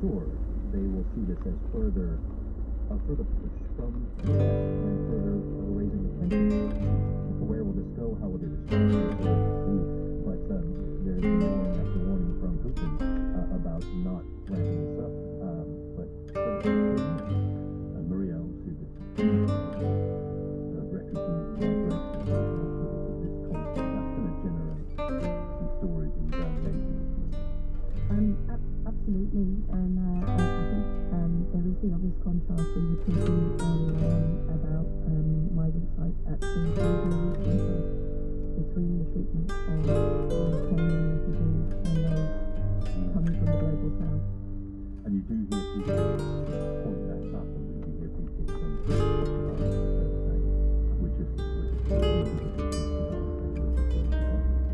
sure they will see this as further push from and further raising tension. Where will this go? How will they respond? But there's warning after warning from Putin about not ramping this up. But Maria, I'll see the refugees and migration. Absolutely, and I think there is the obvious contrast we were talking about migrant site actions between the treatment of Ukrainian refugees and those coming from the global south. And you do hear people point that up, and you hear people from the which is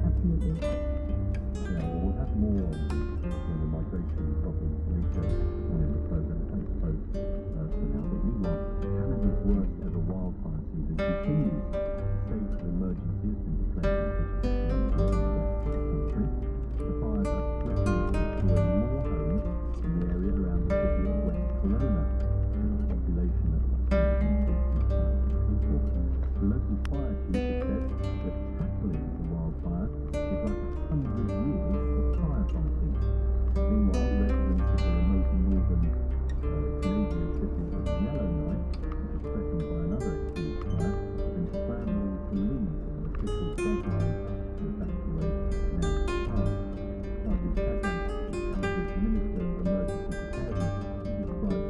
absolutely. Yeah, we'll have more on migration problems later on in the program. Thanks both for now. But meanwhile, Canada's worst ever wildfire season continues. The state of emergency has been declared in the country. The fires are threatening to destroy more homes in the area around the city of West Kelowna, with a population of 150,000 people. The local fire chief has said that tackling the wildfire is like 100 years of firefighting. Meanwhile, residents of the remote northern Canadian city of Legionella night, which is threatened by another extreme fire, have been scrambling to leave on the official front line to evacuate now. Charlie Chapman, Canada's Minister of Emergency Preparedness, described the situation.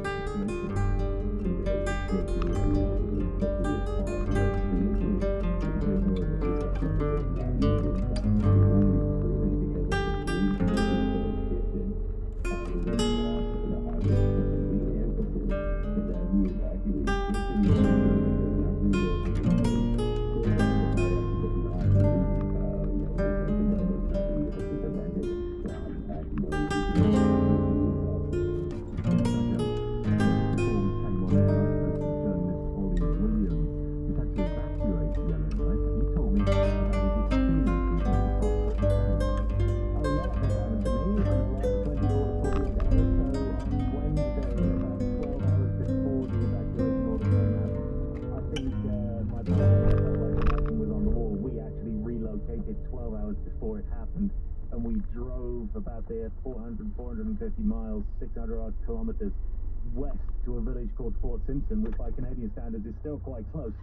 And we drove about there 450 miles, 600 kilometers west to a village called Fort Simpson, which by Canadian standards is still quite close.